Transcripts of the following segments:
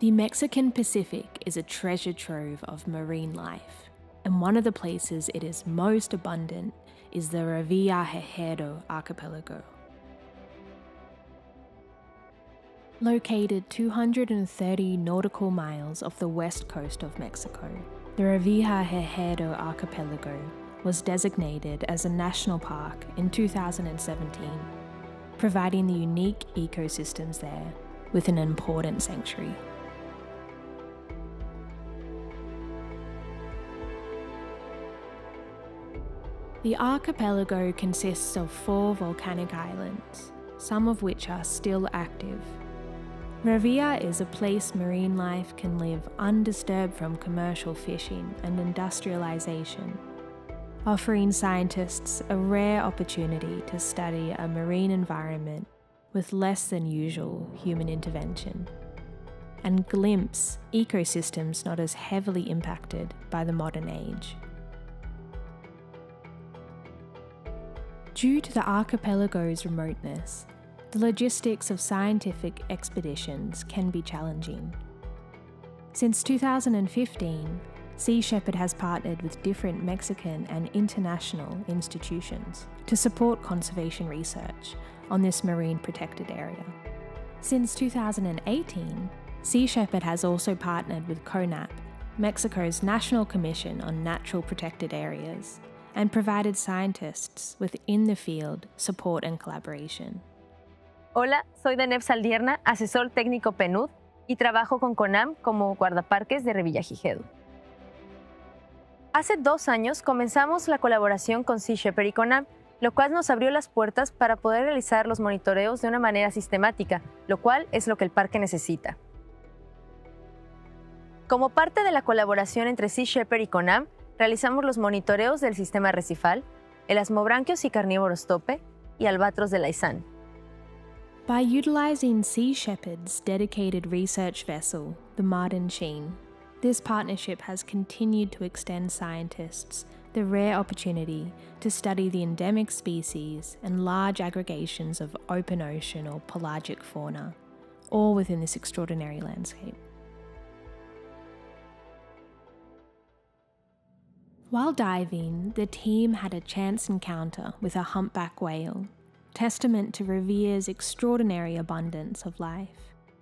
The Mexican Pacific is a treasure trove of marine life, and one of the places it is most abundant is the Revillagigedo Archipelago. Located 230 nautical miles off the west coast of Mexico, the Revillagigedo Archipelago was designated as a national park in 2017, providing the unique ecosystems there with an important sanctuary. The archipelago consists of 4 volcanic islands, some of which are still active. Revilla is a place marine life can live undisturbed from commercial fishing and industrialisation, offering scientists a rare opportunity to study a marine environment with less than usual human intervention, and glimpse ecosystems not as heavily impacted by the modern age. Due to the archipelago's remoteness, the logistics of scientific expeditions can be challenging. Since 2015, Sea Shepherd has partnered with different Mexican and international institutions to support conservation research on this marine protected area. Since 2018, Sea Shepherd has also partnered with CONANP, Mexico's National Commission on Natural Protected Areas, and provided scientists within the field support and collaboration. Hola, soy Denef Saldierna, asesor técnico PNUD, y trabajo con CONAM como guardaparques de Revillagigedo. Hace 2 años comenzamos la colaboración con Sea Shepherd y CONAM, lo cual nos abrió las puertas para poder realizar los monitoreos de una manera sistemática, lo cual es lo que el parque necesita. Como parte de la colaboración entre Sea Shepherd y CONAM, realizamos los monitoreos del sistema arrecifal, el asmobranquios y carnívoros tope, y albatros de Laysan. By utilizing Sea Shepherd's dedicated research vessel, the Martin Sheen, this partnership has continued to extend scientists the rare opportunity to study the endemic species and large aggregations of open ocean or pelagic fauna, all within this extraordinary landscape. While diving, the team had a chance encounter with a humpback whale, testament to Revilla's extraordinary abundance of life.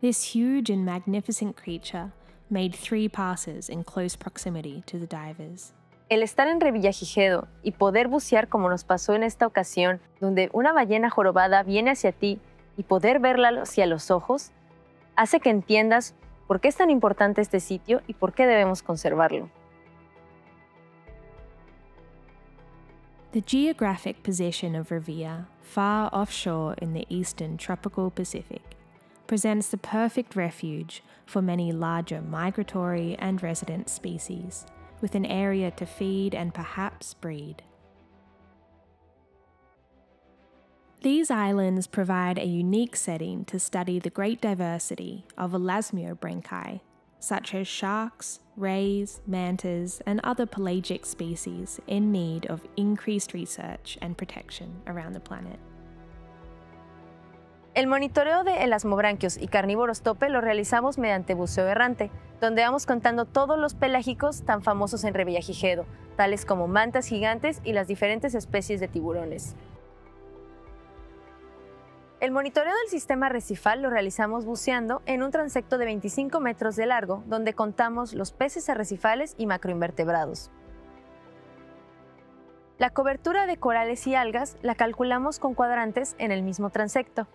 This huge and magnificent creature made 3 passes in close proximity to the divers. El estar en Revillagigedo y poder bucear como nos pasó en esta ocasión, donde una ballena jorobada viene hacia ti y poder verla hacia los ojos, hace que entiendas por qué es tan importante este sitio y por qué debemos conservarlo. The geographic position of Revilla, far offshore in the eastern tropical Pacific, presents the perfect refuge for many larger migratory and resident species, with an area to feed and perhaps breed. These islands provide a unique setting to study the great diversity of elasmiobranchi, such as sharks, rays, mantas, and other pelagic species in need of increased research and protection around the planet. El monitoreo de elasmobranquios y carnívoros tope lo realizamos mediante buceo errante, donde vamos contando todos los pelágicos tan famosos en Revillagigedo, tales como mantas gigantes y las diferentes especies de tiburones. El monitoreo del sistema arrecifal lo realizamos buceando en un transecto de 25 metros de largo, donde contamos los peces arrecifales y macroinvertebrados. La cobertura de corales y algas la calculamos con cuadrantes en el mismo transecto.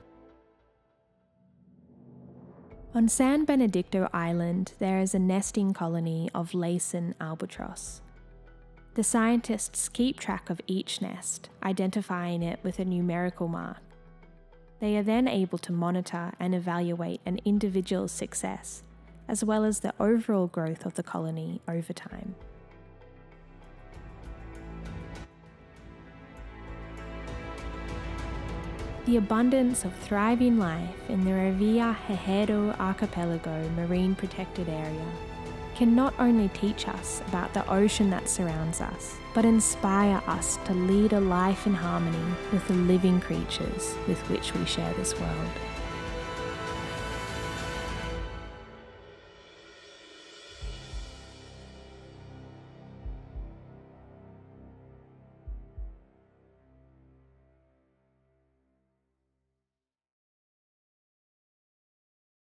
On San Benedicto Island, there is a nesting colony of Laysan albatross. The scientists keep track of each nest, identifying it with a numerical mark. They are then able to monitor and evaluate an individual's success, as well as the overall growth of the colony over time. The abundance of thriving life in the Revillagigedo Archipelago Marine Protected Area can not only teach us about the ocean that surrounds us, but inspire us to lead a life in harmony with the living creatures with which we share this world.